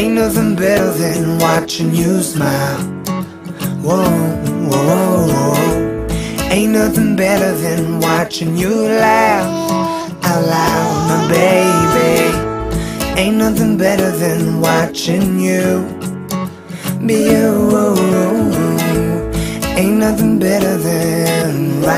Ain't nothing better than watching you smile. Whoa, whoa, whoa. Ain't nothing better than watching you laugh out loud, my baby. Ain't nothing better than watching you be you. Ain't nothing better than